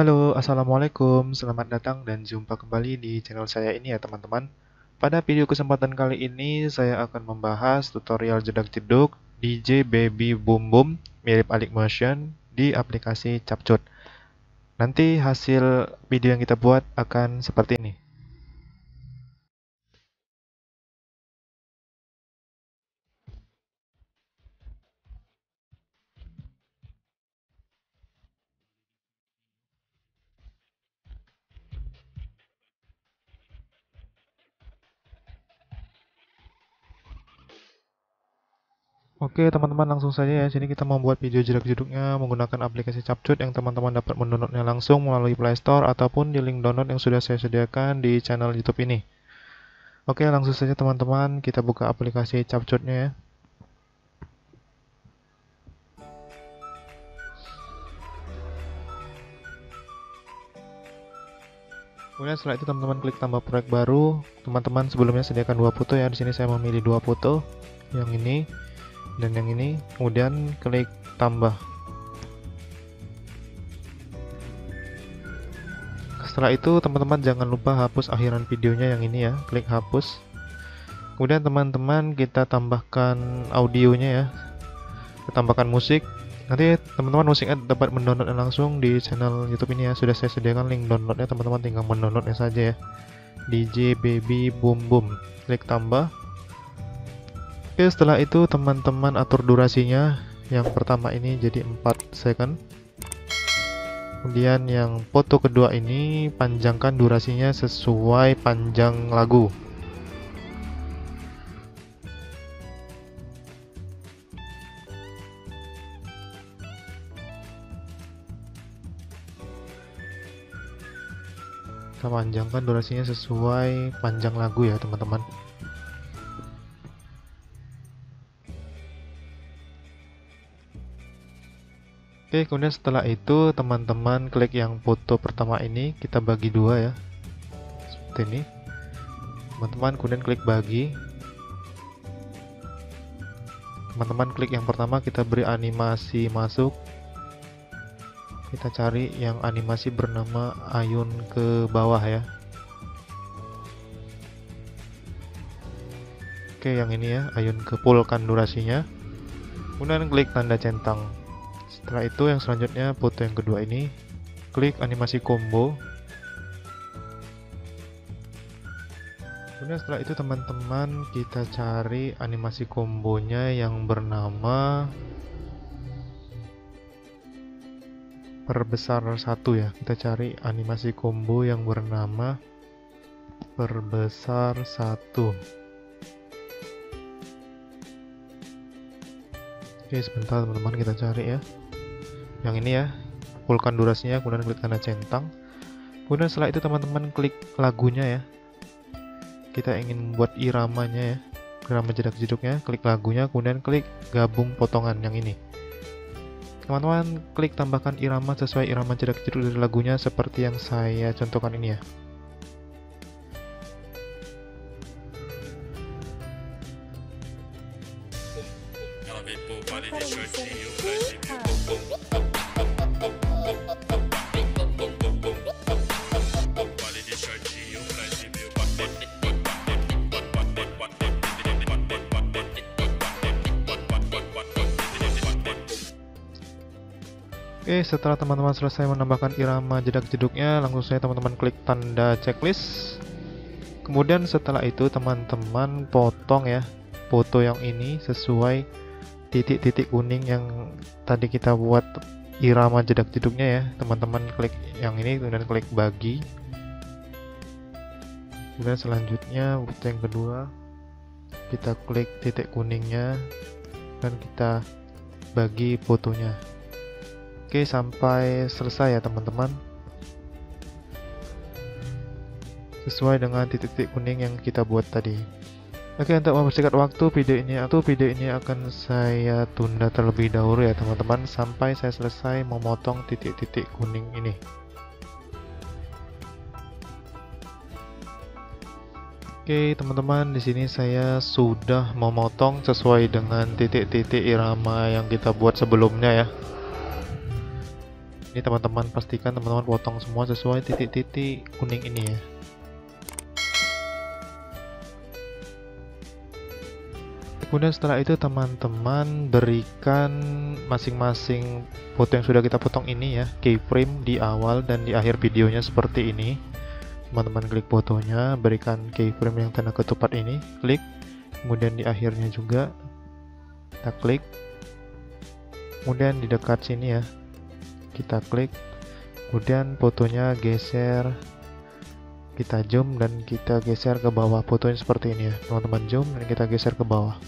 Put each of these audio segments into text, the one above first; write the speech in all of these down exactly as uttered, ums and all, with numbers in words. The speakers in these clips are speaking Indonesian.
Halo, Assalamualaikum, selamat datang dan jumpa kembali di channel saya ini ya teman-teman. Pada video kesempatan kali ini saya akan membahas tutorial jedag-jedug D J Baby Bumbum mirip Alight Motion di aplikasi CapCut. Nanti hasil video yang kita buat akan seperti ini. Oke teman-teman, langsung saja ya. Sini kita membuat video jedag-jedugnya menggunakan aplikasi CapCut yang teman-teman dapat mendownloadnya langsung melalui Play Store ataupun di link download yang sudah saya sediakan di channel YouTube ini. Oke, langsung saja teman-teman, kita buka aplikasi CapCutnya ya. Kemudian setelah itu teman-teman klik tambah proyek baru. Teman-teman sebelumnya sediakan dua foto ya. Di sini saya memilih dua foto, yang ini dan yang ini, kemudian klik tambah. Setelah itu teman-teman jangan lupa hapus akhiran videonya yang ini ya, klik hapus. Kemudian teman-teman kita tambahkan audionya ya, kita tambahkan musik. Nanti teman-teman musiknya dapat mendownloadnya langsung di channel YouTube ini ya, sudah saya sediakan link downloadnya, teman-teman tinggal mendownloadnya saja ya, D J Baby Bumbum, klik tambah. Oke, setelah itu teman-teman atur durasinya. Yang pertama ini jadi empat second. Kemudian yang foto kedua ini panjangkan durasinya sesuai panjang lagu. Kita panjangkan durasinya sesuai panjang lagu ya teman-teman. Oke, kemudian setelah itu teman-teman klik yang foto pertama ini, kita bagi dua ya, seperti ini teman-teman, kemudian klik bagi. Teman-teman klik yang pertama, kita beri animasi masuk, kita cari yang animasi bernama ayun ke bawah ya. Oke, yang ini ya, ayun ke fullkan durasinya, kemudian klik tanda centang. Setelah itu yang selanjutnya foto yang kedua ini, klik animasi combo. Kemudian setelah itu teman-teman kita cari animasi kombonya yang bernama perbesar satu ya. Kita cari animasi combo yang bernama perbesar satu. Oke, sebentar teman-teman, kita cari ya. Yang ini ya, fullkan durasinya, kemudian klik tanda centang. Kemudian setelah itu teman-teman klik lagunya ya, kita ingin membuat iramanya ya, irama jedag-jedugnya, klik lagunya, kemudian klik gabung potongan yang ini. Teman-teman klik tambahkan irama sesuai irama jedag-jedug dari lagunya seperti yang saya contohkan ini ya. Oke, setelah teman-teman selesai menambahkan irama jedag-jedugnya, langsung saja teman-teman klik tanda checklist. Kemudian setelah itu teman-teman potong ya foto yang ini sesuai titik-titik kuning yang tadi kita buat irama jedag-jedugnya ya. Teman-teman klik yang ini, kemudian klik bagi. Kemudian selanjutnya foto yang kedua, kita klik titik kuningnya dan kita bagi fotonya. Oke, sampai selesai ya teman-teman, sesuai dengan titik-titik kuning yang kita buat tadi. Oke, untuk mempersingkat waktu video ini atau video ini akan saya tunda terlebih dahulu ya teman-teman, sampai saya selesai memotong titik-titik kuning ini. Oke teman-teman, di sini saya sudah memotong sesuai dengan titik-titik irama yang kita buat sebelumnya ya. Ini teman-teman, pastikan teman-teman potong semua sesuai titik-titik kuning ini ya. Kemudian setelah itu teman-teman berikan masing-masing foto yang sudah kita potong ini ya, keyframe di awal dan di akhir videonya seperti ini. Teman-teman klik fotonya, berikan keyframe yang tanda ketupat ini, klik. Kemudian di akhirnya juga kita klik. Kemudian di dekat sini ya, kita klik. Kemudian fotonya geser, kita zoom dan kita geser ke bawah. Fotonya seperti ini ya teman-teman, zoom dan kita geser ke bawah.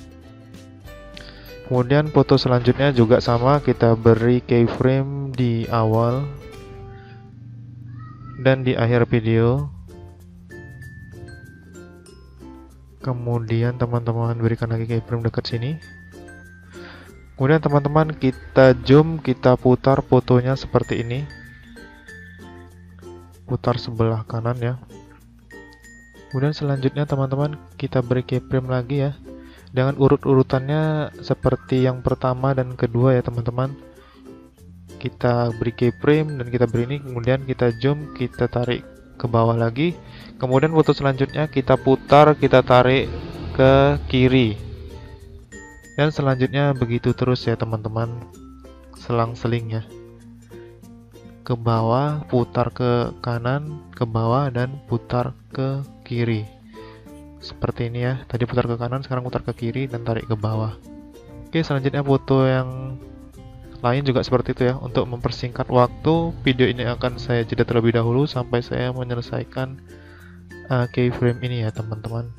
Kemudian foto selanjutnya juga sama, kita beri keyframe di awal dan di akhir video. Kemudian teman-teman berikan lagi keyframe dekat sini. Kemudian teman-teman kita zoom, kita putar fotonya seperti ini, putar sebelah kanan ya. Kemudian selanjutnya teman-teman kita beri keyframe lagi ya, dengan urut-urutannya seperti yang pertama dan kedua ya teman-teman. Kita beri keyframe dan kita beri ini, kemudian kita zoom, kita tarik ke bawah lagi. Kemudian foto selanjutnya kita putar, kita tarik ke kiri. Dan selanjutnya begitu terus ya teman-teman, selang-seling ya, ke bawah, putar ke kanan, ke bawah, dan putar ke kiri seperti ini ya. Tadi putar ke kanan, sekarang putar ke kiri dan tarik ke bawah. Oke, selanjutnya foto yang lain juga seperti itu ya. Untuk mempersingkat waktu, video ini akan saya jeda terlebih dahulu sampai saya menyelesaikan uh, keyframe ini ya teman-teman.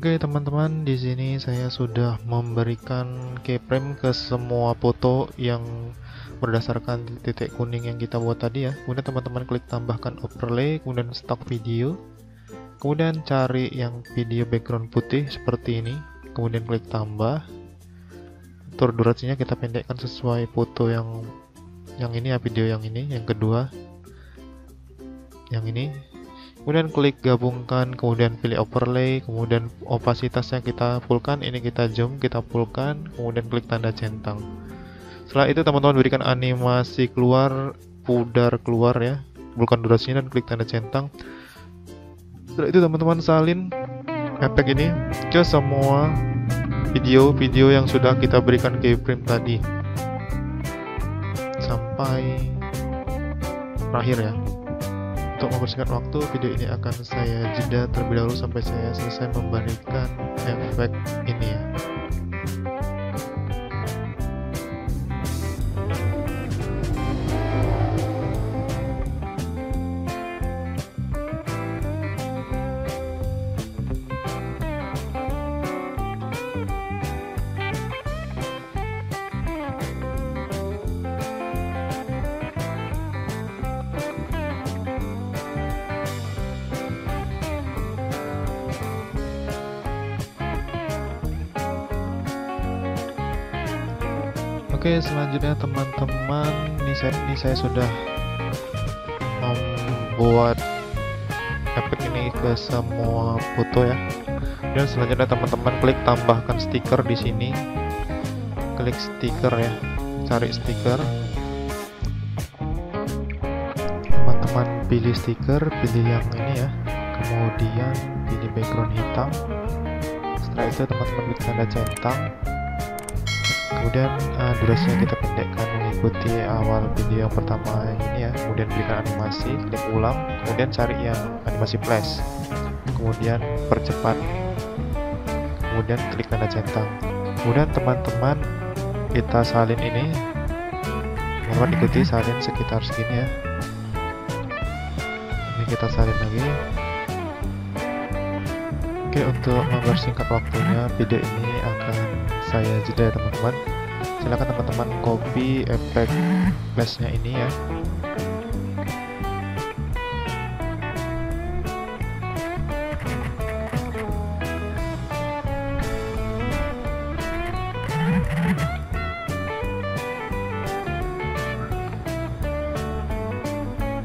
Oke teman-teman, di sini saya sudah memberikan keyframe ke semua foto yang berdasarkan titik kuning yang kita buat tadi ya. Kemudian teman-teman klik tambahkan overlay, kemudian stock video, kemudian cari yang video background putih seperti ini, kemudian klik tambah. Tur durasinya kita pendekkan sesuai foto yang yang ini ya, video yang ini, yang kedua, yang ini. Kemudian klik gabungkan, kemudian pilih overlay, kemudian opasitasnya kita fullkan, ini kita zoom, kita fullkan, kemudian klik tanda centang. Setelah itu teman-teman berikan animasi keluar, pudar keluar ya, bukan durasinya, dan klik tanda centang. Setelah itu teman-teman salin efek ini ke semua video-video yang sudah kita berikan keyframe tadi sampai terakhir ya. Untuk mempersingkat waktu, video ini akan saya jeda terlebih dahulu sampai saya selesai memberikan efek ini ya. Oke, selanjutnya teman-teman, ini saya, ini saya sudah membuat efek ini ke semua foto ya. Dan selanjutnya teman-teman klik tambahkan stiker di sini, klik stiker ya, cari stiker. Teman-teman pilih stiker, pilih yang ini ya, kemudian pilih background hitam. Setelah itu teman-teman klik tanda centang. Kemudian uh, durasinya kita pendekkan mengikuti awal video yang pertama ini ya. Kemudian berikan animasi, klik ulang, kemudian cari yang animasi flash, kemudian percepat, kemudian klik tanda centang. Kemudian teman-teman kita salin ini, teman-teman ikuti, salin sekitar segini ya. Ini kita salin lagi, Oke, untuk mempersingkat waktunya video ini akan saya jeda ya teman-teman. Silahkan teman-teman copy efek flashnya ini ya.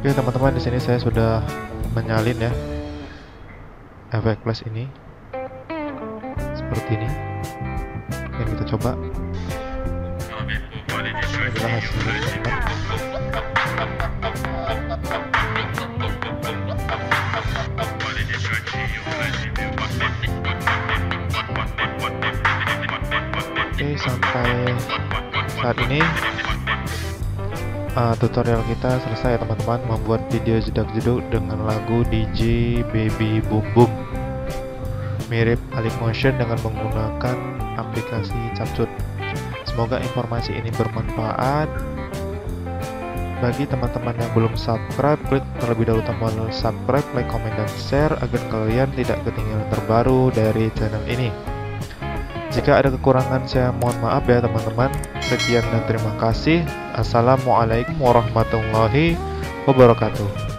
Oke teman-teman, di sini saya sudah menyalin ya efek flash ini seperti ini. Yang kita coba. Inilah hasilnya. Oke, sampai saat ini Uh, tutorial kita selesai ya teman-teman, membuat video jedak-jeduk dengan lagu D J Baby Bumbum mirip Alight Motion dengan menggunakan aplikasi CapCut. Semoga informasi ini bermanfaat. Bagi teman-teman yang belum subscribe, klik terlebih dahulu tombol subscribe, like, comment, dan share agar kalian tidak ketinggalan terbaru dari channel ini. Jika ada kekurangan, saya mohon maaf ya teman-teman. Sekian dan terima kasih. Assalamualaikum warahmatullahi wabarakatuh.